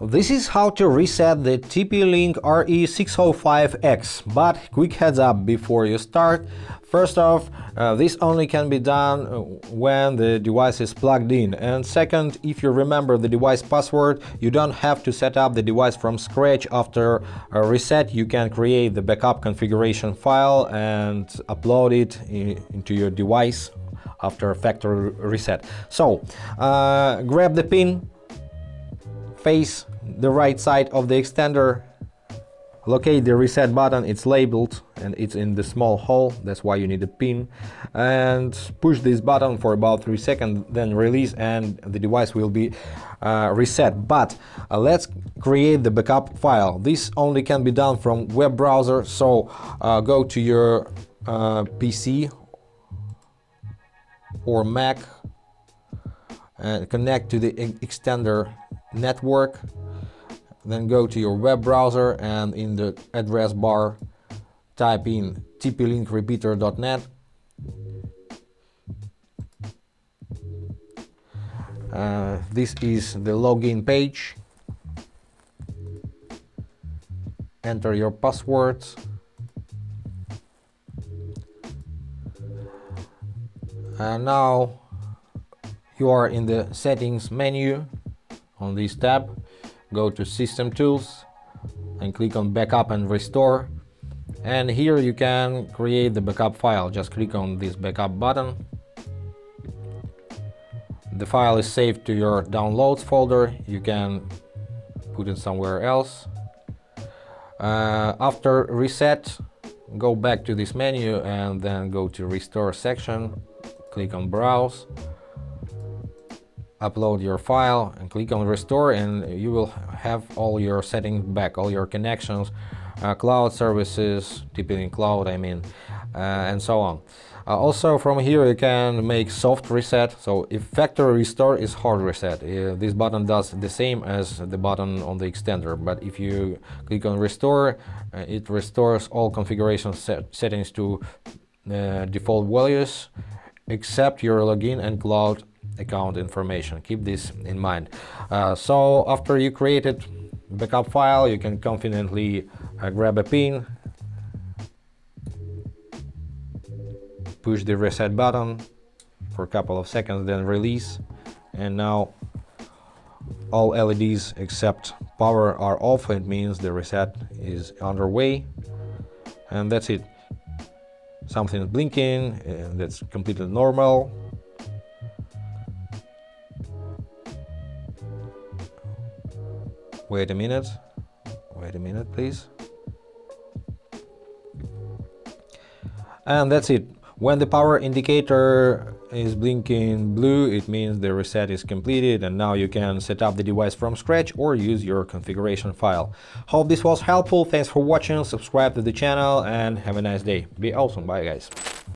This is how to reset the TP-Link RE605X, but quick heads up before you start. First off, this only can be done when the device is plugged in, and second, if you remember the device password, you don't have to set up the device from scratch. After a reset, you can create the backup configuration file and upload it into your device after factory reset. So, grab the pin, face the right side of the extender, locate the reset button, it's labeled and it's in the small hole, that's why you need a pin, and push this button for about 3 seconds, then release and the device will be reset. But let's create the backup file. This only can be done from web browser, so go to your PC or Mac and connect to the extender network, then go to your web browser and in the address bar type in tplinkrepeater.net, this is the login page, enter your passwords, and now you are in the settings menu. On this tab, go to System Tools and click on Backup and Restore, and here you can create the backup file. Just click on this backup button. The file is saved to your Downloads folder, you can put it somewhere else. After reset, go back to this menu and then go to Restore section, click on Browse, upload your file and click on Restore, and you will have all your settings back, all your connections, cloud services, TP-Link Cloud, and so on. Also from here you can make soft reset, so if factory restore is hard reset, this button does the same as the button on the extender, but if you click on Restore, it restores all configuration settings to default values except your login and cloud account information. Keep this in mind. So after you created backup file, you can confidently grab a pin, push the reset button for a couple of seconds, then release, and now all LEDs except power are off. It means the reset is underway, and that's it. Something is blinking, and that's completely normal. Wait a minute, please. And that's it. When the power indicator is blinking blue, it means the reset is completed, and now you can set up the device from scratch or use your configuration file. Hope this was helpful. Thanks for watching, subscribe to the channel and have a nice day. Be awesome, bye guys.